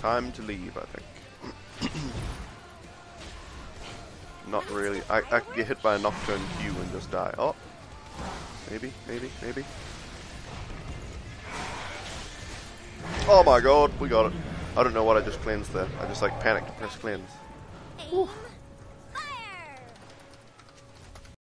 Time to leave, I think. Not really. I could get hit by a Nocturne Q and just die. Oh! Maybe, maybe, maybe. Oh my god, we got it. I don't know what I just cleansed there. I just like panicked to press cleanse. Ooh.